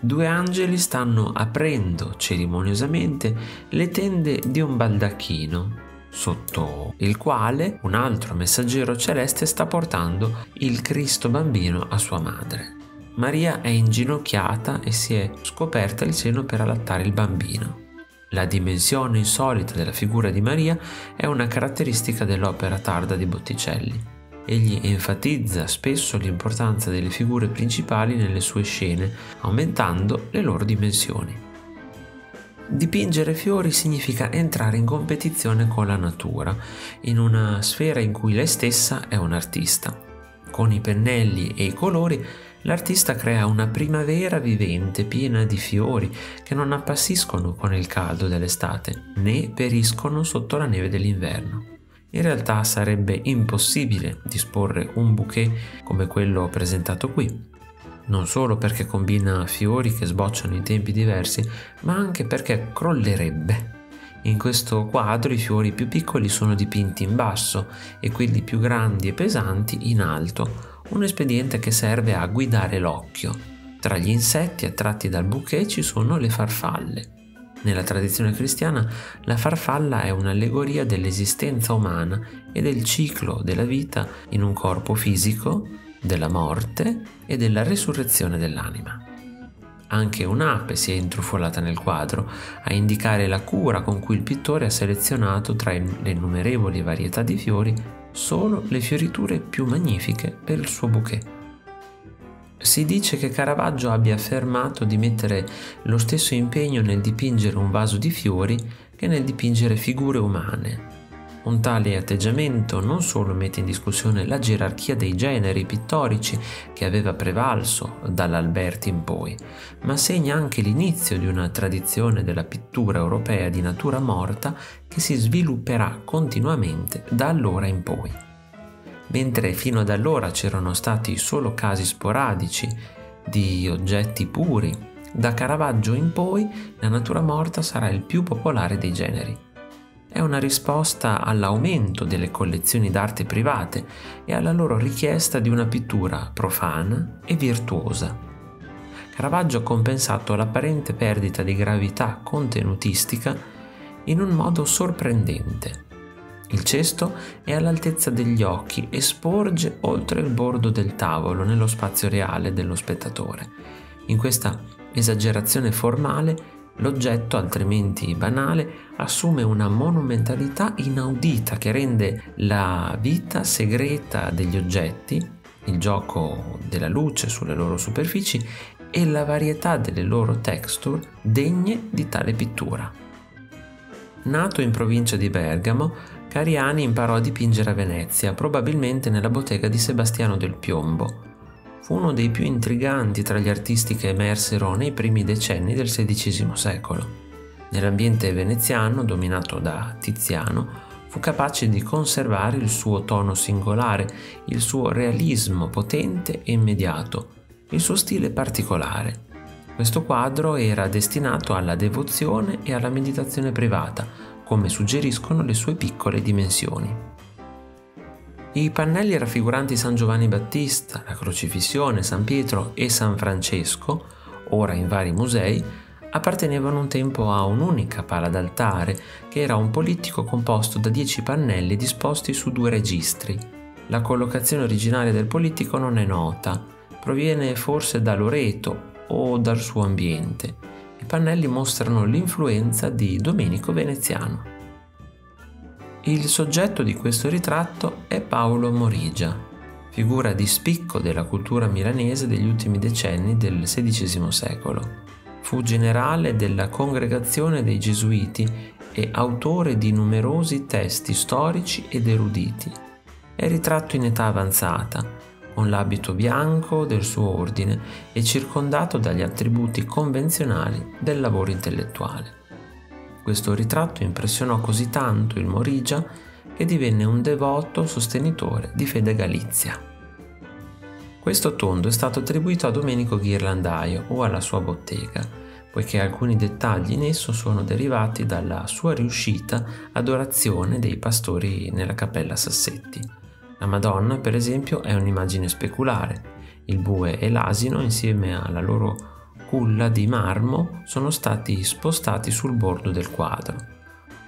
Due angeli stanno aprendo cerimoniosamente le tende di un baldacchino, sotto il quale un altro messaggero celeste sta portando il Cristo bambino a sua madre. Maria è inginocchiata e si è scoperta il seno per allattare il bambino. La dimensione insolita della figura di Maria è una caratteristica dell'opera tarda di Botticelli. Egli enfatizza spesso l'importanza delle figure principali nelle sue scene, aumentando le loro dimensioni. Dipingere fiori significa entrare in competizione con la natura, in una sfera in cui lei stessa è un artista. Con i pennelli e i colori, l'artista crea una primavera vivente piena di fiori che non appassiscono con il caldo dell'estate, né periscono sotto la neve dell'inverno. In realtà sarebbe impossibile disporre un bouquet come quello presentato qui, non solo perché combina fiori che sbocciano in tempi diversi, ma anche perché crollerebbe. In questo quadro i fiori più piccoli sono dipinti in basso e quelli più grandi e pesanti in alto, un espediente che serve a guidare l'occhio. Tra gli insetti attratti dal bouquet ci sono le farfalle. Nella tradizione cristiana la farfalla è un'allegoria dell'esistenza umana e del ciclo della vita in un corpo fisico, della morte e della resurrezione dell'anima. Anche un'ape si è intrufolata nel quadro, a indicare la cura con cui il pittore ha selezionato tra le innumerevoli varietà di fiori solo le fioriture più magnifiche per il suo bouquet. Si dice che Caravaggio abbia affermato di mettere lo stesso impegno nel dipingere un vaso di fiori che nel dipingere figure umane. Un tale atteggiamento non solo mette in discussione la gerarchia dei generi pittorici che aveva prevalso dall'Alberti in poi, ma segna anche l'inizio di una tradizione della pittura europea di natura morta che si svilupperà continuamente da allora in poi. Mentre fino ad allora c'erano stati solo casi sporadici di oggetti puri, da Caravaggio in poi la natura morta sarà il più popolare dei generi. È una risposta all'aumento delle collezioni d'arte private e alla loro richiesta di una pittura profana e virtuosa. Caravaggio ha compensato l'apparente perdita di gravità contenutistica in un modo sorprendente. Il cesto è all'altezza degli occhi e sporge oltre il bordo del tavolo nello spazio reale dello spettatore. In questa esagerazione formale l'oggetto, altrimenti banale, assume una monumentalità inaudita che rende la vita segreta degli oggetti, il gioco della luce sulle loro superfici e la varietà delle loro texture degne di tale pittura. Nato in provincia di Bergamo, Cariani imparò a dipingere a Venezia, probabilmente nella bottega di Sebastiano del Piombo. Fu uno dei più intriganti tra gli artisti che emersero nei primi decenni del XVI secolo. Nell'ambiente veneziano, dominato da Tiziano, fu capace di conservare il suo tono singolare, il suo realismo potente e immediato, il suo stile particolare. Questo quadro era destinato alla devozione e alla meditazione privata, come suggeriscono le sue piccole dimensioni. I pannelli raffiguranti San Giovanni Battista, la Crocifissione, San Pietro e San Francesco, ora in vari musei, appartenevano un tempo a un'unica pala d'altare, che era un polittico composto da 10 pannelli disposti su 2 registri. La collocazione originaria del polittico non è nota, proviene forse da Loreto o dal suo ambiente. I pannelli mostrano l'influenza di Domenico Veneziano. Il soggetto di questo ritratto è Paolo Morigia, figura di spicco della cultura milanese degli ultimi decenni del XVI secolo. Fu generale della congregazione dei Gesuiti e autore di numerosi testi storici ed eruditi. È ritratto in età avanzata, con l'abito bianco del suo ordine e circondato dagli attributi convenzionali del lavoro intellettuale. Questo ritratto impressionò così tanto il Morigia che divenne un devoto sostenitore di Fede Galizia. Questo tondo è stato attribuito a Domenico Ghirlandaio o alla sua bottega, poiché alcuni dettagli in esso sono derivati dalla sua riuscita adorazione dei pastori nella Cappella Sassetti. La Madonna, per esempio, è un'immagine speculare. Il bue e l'asino, insieme alla loro culla di marmo, sono stati spostati sul bordo del quadro.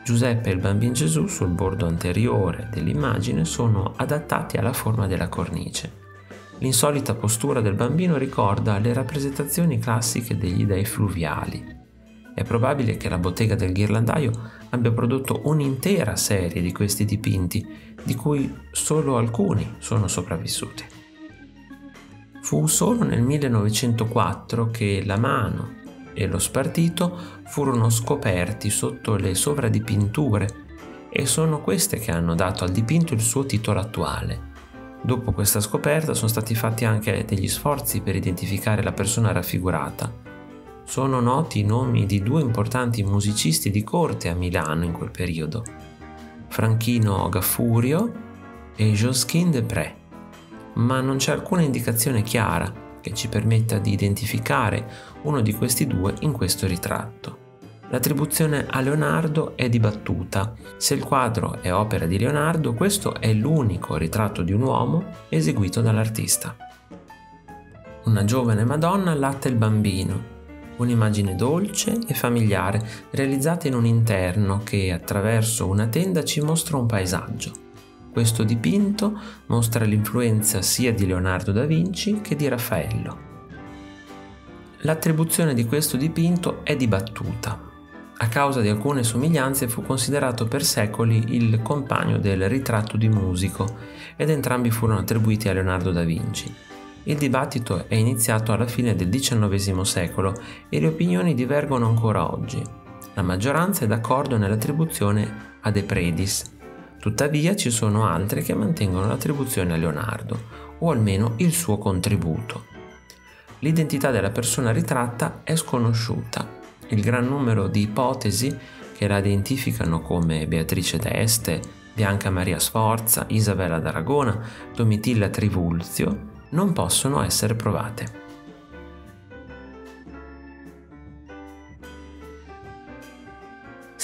Giuseppe e il Bambino Gesù, sul bordo anteriore dell'immagine, sono adattati alla forma della cornice. L'insolita postura del bambino ricorda le rappresentazioni classiche degli dei fluviali. È probabile che la bottega del Ghirlandaio abbia prodotto un'intera serie di questi dipinti, di cui solo alcuni sono sopravvissuti. Fu solo nel 1904 che la mano e lo spartito furono scoperti sotto le sovradipinture, e sono queste che hanno dato al dipinto il suo titolo attuale. Dopo questa scoperta sono stati fatti anche degli sforzi per identificare la persona raffigurata. Sono noti i nomi di due importanti musicisti di corte a Milano in quel periodo, Franchino Gaffurio e Josquin Depré, ma non c'è alcuna indicazione chiara che ci permetta di identificare uno di questi due in questo ritratto. L'attribuzione a Leonardo è dibattuta. Se il quadro è opera di Leonardo, questo è l'unico ritratto di un uomo eseguito dall'artista. Una giovane Madonna allatta il bambino, un'immagine dolce e familiare realizzata in un interno che attraverso una tenda ci mostra un paesaggio. Questo dipinto mostra l'influenza sia di Leonardo da Vinci che di Raffaello. L'attribuzione di questo dipinto è dibattuta. A causa di alcune somiglianze fu considerato per secoli il compagno del ritratto di Musico ed entrambi furono attribuiti a Leonardo da Vinci. Il dibattito è iniziato alla fine del XIX secolo e le opinioni divergono ancora oggi. La maggioranza è d'accordo nell'attribuzione a De Predis, tuttavia ci sono altri che mantengono l'attribuzione a Leonardo, o almeno il suo contributo. L'identità della persona ritratta è sconosciuta. Il gran numero di ipotesi che la identificano come Beatrice d'Este, Bianca Maria Sforza, Isabella d'Aragona, Domitilla Trivulzio non possono essere provate.